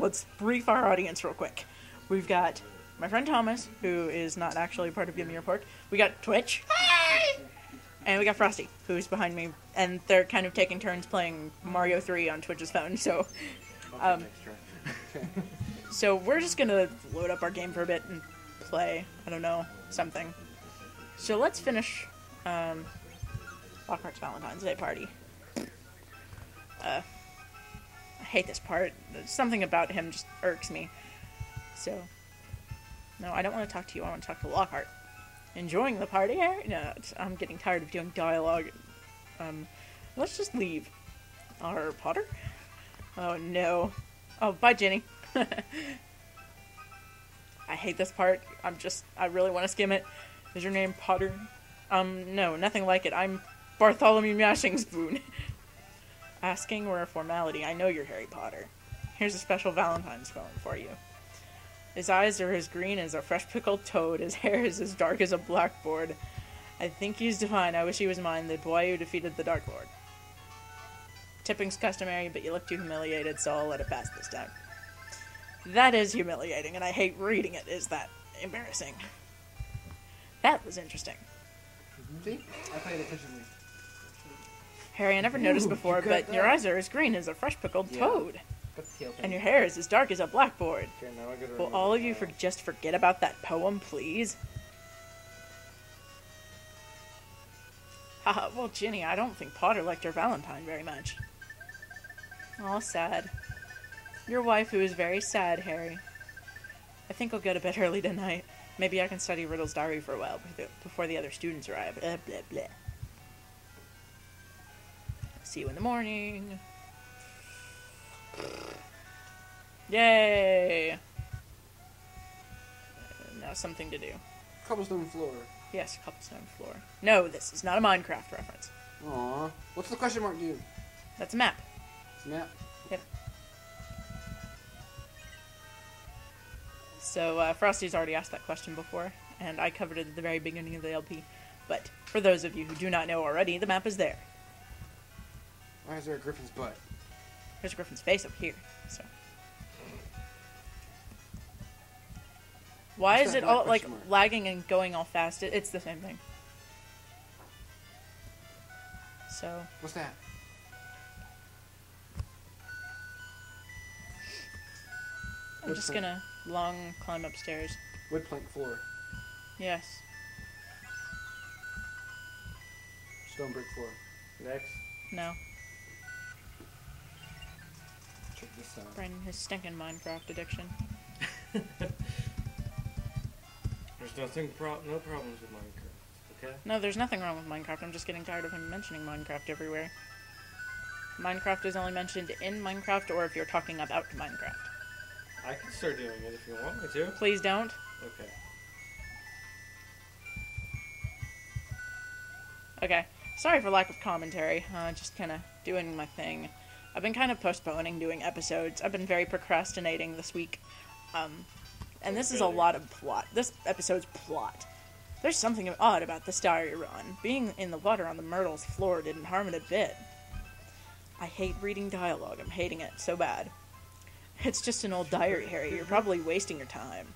let's brief our audience real quick. We've got my friend Thomas, who is not actually part of Give Me Your Pork. We got Twitch. Hi! And we got Frosty, who's behind me. And they're kind of taking turns playing Mario 3 on Twitch's phone, so... So we're just going to load up our game for a bit and play, I don't know, something. So let's finish Lockhart's Valentine's Day party. I hate this part. Something about him just irks me. So... No, I don't want to talk to you. I want to talk to Lockhart. Enjoying the party, Harry? No, I'm getting tired of doing dialogue. Let's just leave. Our Potter? Oh, no. Oh, bye, Ginny. I hate this part. I really want to skim it. Is your name Potter? No, nothing like it. I'm Bartholomew Mashing Spoon. Asking were a formality. I know you're Harry Potter. Here's a special Valentine's phone for you. His eyes are as green as a fresh pickled toad. His hair is as dark as a blackboard. I think he's divine. I wish he was mine, the boy who defeated the Dark Lord. Tipping's customary, but you look too humiliated, so I'll let it pass this time. That is humiliating, and I hate reading it. Is that embarrassing? That was interesting. See? I paid attention to you. Harry, I never noticed before, but your eyes are as green as a fresh pickled toad. And your hair is as dark as a blackboard. Okay, will all of you just forget about that poem, please? Haha, well, Ginny, I don't think Potter liked your Valentine very much. Aw, sad. Your wife, who is very sad, Harry. I think I'll go to bed early tonight. Maybe I can study Riddle's diary for a while before the other students arrive. Blah, blah, blah. See you in the morning. Yay! Now something to do. Cobblestone floor. Yes, cobblestone floor. No, this is not a Minecraft reference. Aww. What's the question mark do? That's a map. It's a map? Yep. So, Frosty's already asked that question before, and I covered it at the very beginning of the LP. But, for those of you who do not know already, the map is there. Why is there a Griffin's butt? There's a Griffin's face up here, so... Why is it all, like, lagging and going all fast? It's the same thing. So... What's that? I'm just gonna long climb upstairs. Wood plank floor. Yes. Stone brick floor. Next? No. Check this out. Brandon, his stinking Minecraft addiction. There's no problems with Minecraft, okay? No, there's nothing wrong with Minecraft. I'm just getting tired of him mentioning Minecraft everywhere. Minecraft is only mentioned in Minecraft or if you're talking about Minecraft. I can start doing it if you want me to. Please don't. Okay. Okay. Sorry for lack of commentary. Just kind of doing my thing. I've been kind of postponing doing episodes. I've been very procrastinating this week. And this is a lot of plot. This episode's plot. There's something odd about this diary run. Being in the water on the Myrtle's floor didn't harm it a bit. I hate reading dialogue. I'm hating it so bad. It's just an old diary, Harry. You're probably wasting your time.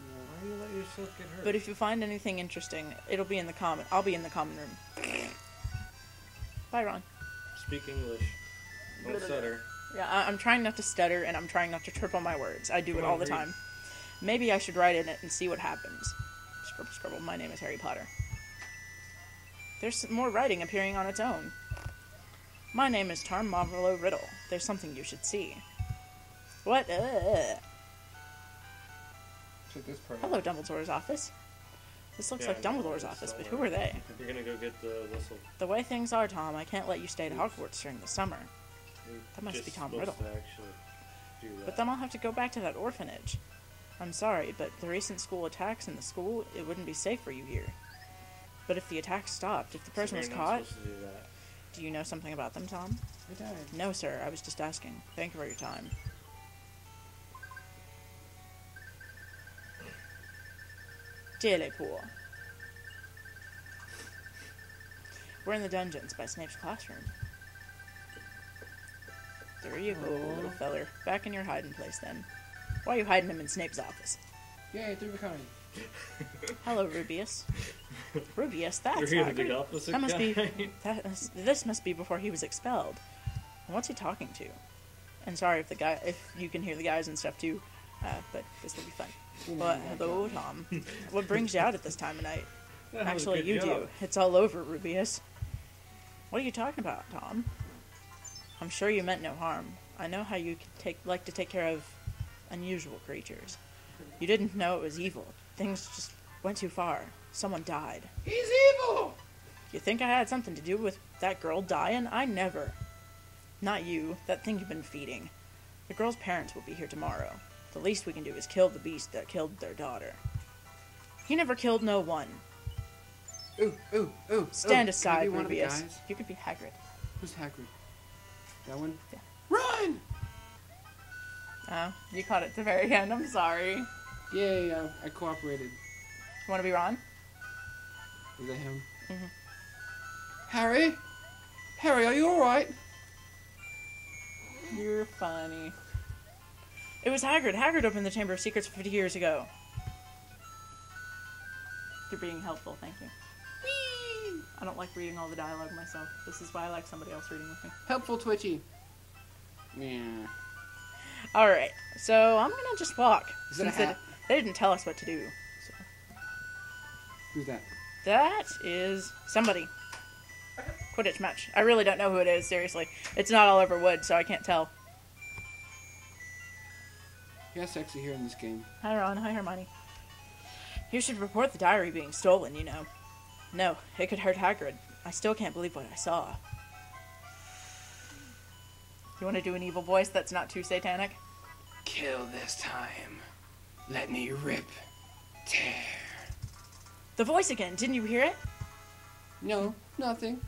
Why do you let yourself get hurt? But if you find anything interesting, it'll be in the common. I'll be in the common room. Bye, Ron. Speak English. Don't stutter. Yeah, I'm trying not to stutter, and I'm trying not to trip on my words. I do it all the time. Maybe I should write in it and see what happens. Scribble, scribble, my name is Harry Potter. There's more writing appearing on its own. My name is Tom Marvolo Riddle. There's something you should see. What? Hello, Dumbledore's office. This looks like Dumbledore's office, but who are they? You're gonna go get the whistle. The way things are, Tom, I can't let you stay at Hogwarts during the summer. That must be Tom Riddle. But then I'll have to go back to that orphanage. I'm sorry, but the recent school attacks in the school, it wouldn't be safe for you here. But if the attacks stopped, if the person was caught... Do you know something about them, Tom? I don't. No, sir. I was just asking. Thank you for your time. Dearly poor. We're in the dungeons by Snape's classroom. There you go, little feller. Back in your hiding place, then. Why are you hiding him in Snape's office? Yay, through the county. Hello, Rubeus. Rubeus, that's Hagrid. This must be before he was expelled. What's he talking to? And sorry if the guy, if you can hear the guys and stuff too, but this will be fun. Well, hello, Tom. What brings you out at this time of night? Actually, you do. It's all over, Rubeus. What are you talking about, Tom? I'm sure you meant no harm. I know how you like to take care of unusual creatures. You didn't know it was evil. Things just went too far. Someone died. He's evil! You think I had something to do with that girl dying? I never. Not you. That thing you've been feeding. The girl's parents will be here tomorrow. The least we can do is kill the beast that killed their daughter. He never killed no one. Ooh, ooh, ooh. Stand aside, Rubeus. You could be Hagrid. Who's Hagrid? That one? Yeah. Run! Oh, you caught it at the very end. I'm sorry. Yay, I cooperated. You want to be Ron? Is that him? Mm-hmm. Harry? Harry, are you alright? You're funny. It was Hagrid. Hagrid opened the Chamber of Secrets 50 years ago. You're being helpful, thank you. Whee! I don't like reading all the dialogue myself. This is why I like somebody else reading with me. Helpful, Twitchy. Yeah. Alright, so I'm gonna just walk. Since they didn't tell us what to do. So. Who's that? That is somebody. Quidditch match. I really don't know who it is, seriously. It's not Oliver Wood, so I can't tell. He has sexy hair in this game. Hi, Ron. Hi, Hermione. You should report the diary being stolen, you know. No, it could hurt Hagrid. I still can't believe what I saw. You want to do an evil voice that's not too satanic? Kill this time. Let me rip. Tear. The voice again. Didn't you hear it? No, nothing.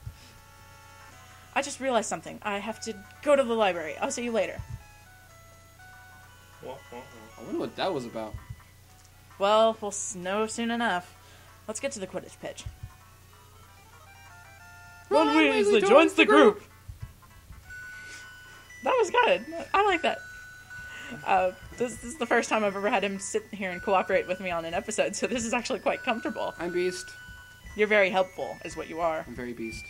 I just realized something. I have to go to the library. I'll see you later. I wonder what that was about. Well, we'll know soon enough. Let's get to the Quidditch pitch. Ron Weasley joins the group! That was good. I like that. This is the first time I've ever had him sit here and cooperate with me on an episode, so this is actually quite comfortable. I'm Beast. You're very helpful, is what you are. I'm very Beast.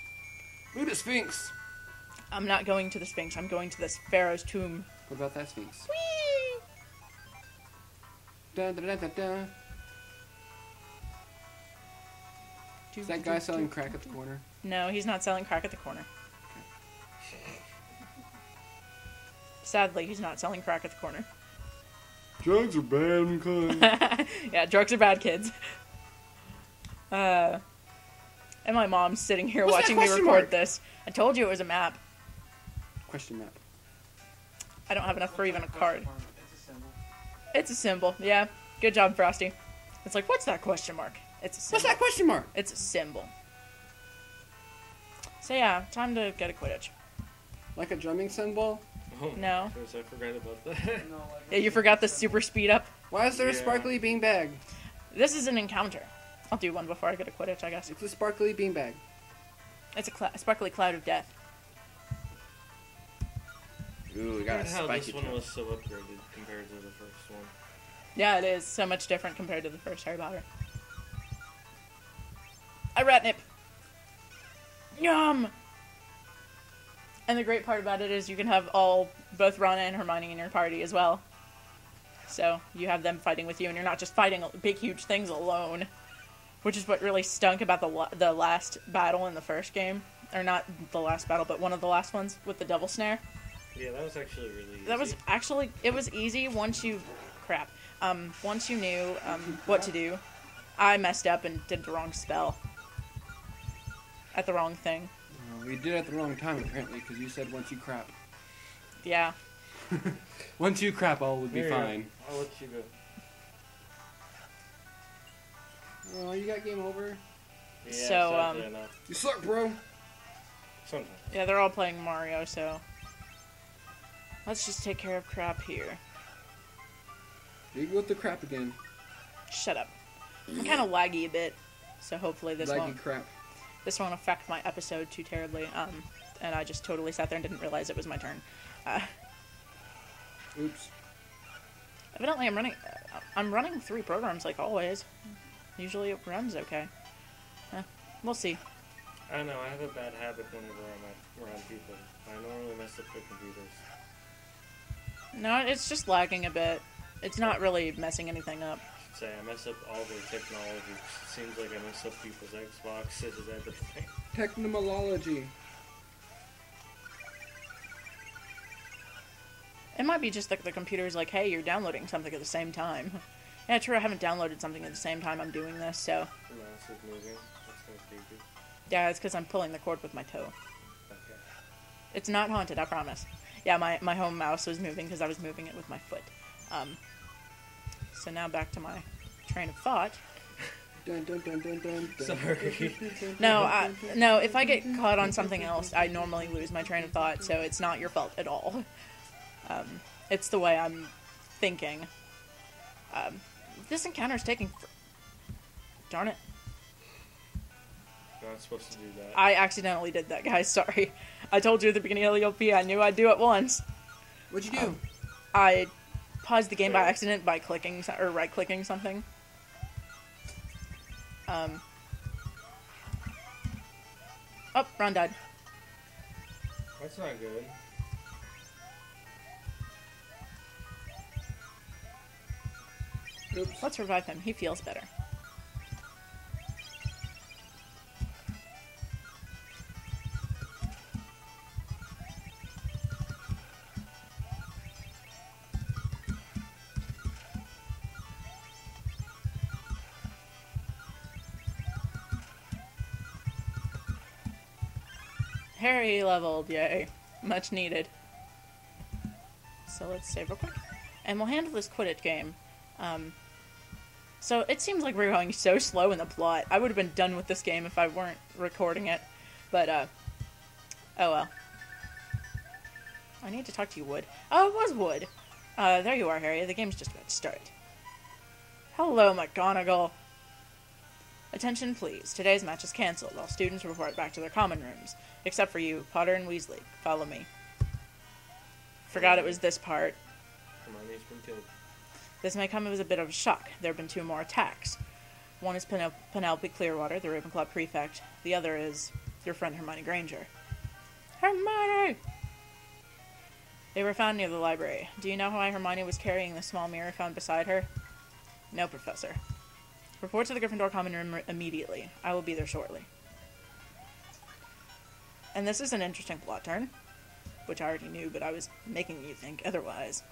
Loot the Sphinx! I'm not going to the Sphinx. I'm going to this Pharaoh's tomb. What about that Sphinx? Whee! Dun, dun, dun, dun, dun. Is that guy selling crack at the corner? No, he's not selling crack at the corner. Sadly, he's not selling crack at the corner. Drugs are bad, kids. Yeah, drugs are bad, kids. And my mom's sitting here watching me record this. I told you it was a map. Question map. I don't have enough for even a card. It's a symbol. It's a symbol, yeah. Good job, Frosty. It's like, what's that question mark? It's a symbol. What's that question mark? It's a symbol. So yeah, time to get a Quidditch. Like a drumming cymbal? Oh, no. I forgot about that. Yeah, you forgot the super speed up. Why is there a sparkly beanbag? This is an encounter. I'll do one before I get a Quidditch, I guess. It's a sparkly beanbag. It's a sparkly cloud of death. Ooh, we got a spiky. This one was so upgraded compared to the first one. Yeah, it is so much different compared to the first Harry Potter. A ratnip. Yum. And the great part about it is you can have both Ron and Hermione in your party as well. So you have them fighting with you, and you're not just fighting big, huge things alone, which is what really stunk about the last battle in the first game, or not the last battle, but one of the last ones with the Devil's Snare. Yeah, that was actually really easy. It was easy once you, once you knew what to do. I messed up and did the wrong spell at the wrong thing. You did it at the wrong time, apparently, because you said once you crap. Yeah. Once you crap, all would be fine. I'll let you go. Oh, you got game over? Yeah, so, you suck, bro! Sometimes. Yeah, they're all playing Mario, so... Let's just take care of crap here. You go with the crap again. Shut up. I'm kind of laggy a bit, so hopefully this won't... Laggy crap. This won't affect my episode too terribly, and I just totally sat there and didn't realize it was my turn. Oops. Evidently, I'm running through programs like always. Usually it runs okay. We'll see. I don't know, I have a bad habit whenever I'm around people. I normally mess up their computers. No, it's just lagging a bit. It's not really messing anything up. Say, I mess up all their technology. It seems like I mess up people's Xboxes and everything. Technomology. It might be just like the computer's like, hey, you're downloading something at the same time. Yeah, true, I haven't downloaded something at the same time I'm doing this, so... The mouse is moving. That's kind of creepy. Yeah, it's because I'm pulling the cord with my toe. Okay. It's not haunted, I promise. Yeah, my home mouse was moving because I was moving it with my foot. So now back to my train of thought. Dun, dun, dun, dun, dun, dun. Sorry. No, if I get caught on something else, I normally lose my train of thought, so it's not your fault at all. It's the way I'm thinking. This encounter is taking... Darn it. You're not supposed to do that. I accidentally did that, guys. Sorry. I told you at the beginning of the LP, I knew I'd do it once. What'd you do? I paused the game by accident by clicking or right-clicking something. Oh, Ron died. That's not good. Oops. Let's revive him. He feels better. Harry leveled, yay. Much needed. So let's save real quick. And we'll handle this Quidditch game. So it seems like we're going so slow in the plot. I would have been done with this game if I weren't recording it. But, oh well. I need to talk to you, Wood. Oh, it was Wood. There you are, Harry. The game's just about to start. Hello, McGonagall. Attention, please. Today's match is cancelled. All students report back to their common rooms. Except for you, Potter and Weasley. Follow me. Forgot it was this part. Hermione's been killed. This may come as a bit of a shock. There have been two more attacks. One is Penelope Clearwater, the Ravenclaw prefect. The other is your friend Hermione Granger. Hermione! They were found near the library. Do you know why Hermione was carrying the small mirror found beside her? No, Professor. Report to the Gryffindor common room immediately. I will be there shortly. And this is an interesting plot turn, which I already knew, but I was making you think otherwise.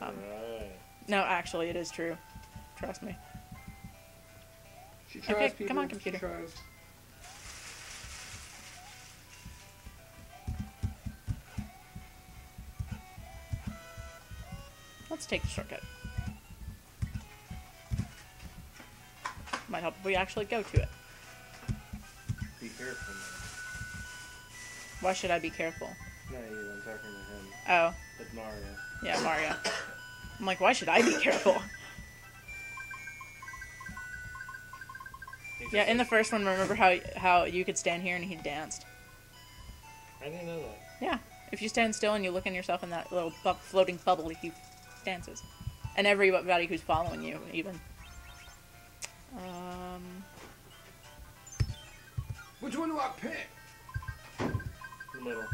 Right. No, actually, it is true. Trust me. She tries, okay, people. Come on, computer. She tries. Let's take the shortcut. Might help if we actually go to it. Be careful, man. Why should I be careful? No, you. I'm talking to him. Oh. With Mario. Yeah, Mario. I'm like, why should I be careful? Yeah, in the first one, remember how you could stand here and he danced? I didn't know that. Yeah. If you stand still and you look at yourself in that little floating bubble, he dances. And everybody who's following you, even. Which one do I pick? The middle.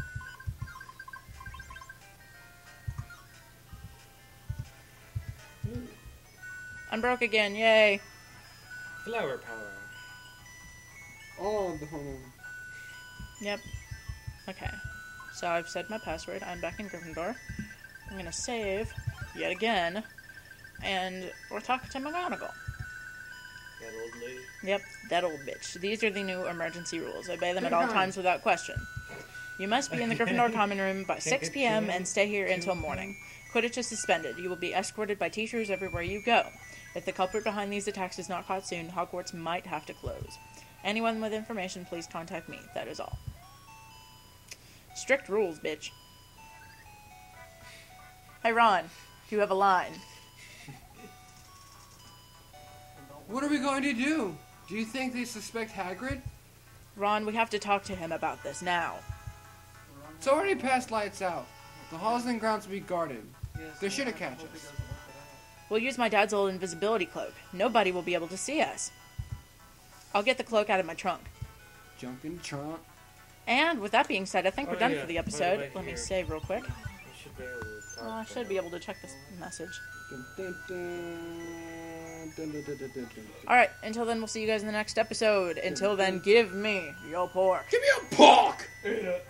I'm broke again, yay! Flower power. All of the home. Yep. Okay. So I've said my password. I'm back in Gryffindor. I'm gonna save yet again. And we're talking to McGonagall. That old lady? Yep, that old bitch. These are the new emergency rules. Obey them at all times without question. You must be in the Gryffindor common room by 6 p.m. and stay here until morning. Quidditch is suspended. You will be escorted by teachers everywhere you go. If the culprit behind these attacks is not caught soon, Hogwarts might have to close. Anyone with information, please contact me. That is all. Strict rules, bitch. Hey, Ron. You have a line. What are we going to do? Do you think they suspect Hagrid? Ron, we have to talk to him about this now. It's already past lights out. The halls and grounds will be guarded. They're sure to catch us. We'll use my dad's old invisibility cloak. Nobody will be able to see us. I'll get the cloak out of my trunk. Jump in the trunk. And with that being said, I think we're done for the episode. Let me save real quick. I should be able to check this message. Alright, until then, we'll see you guys in the next episode. Until then, give me your pork. Give me your pork!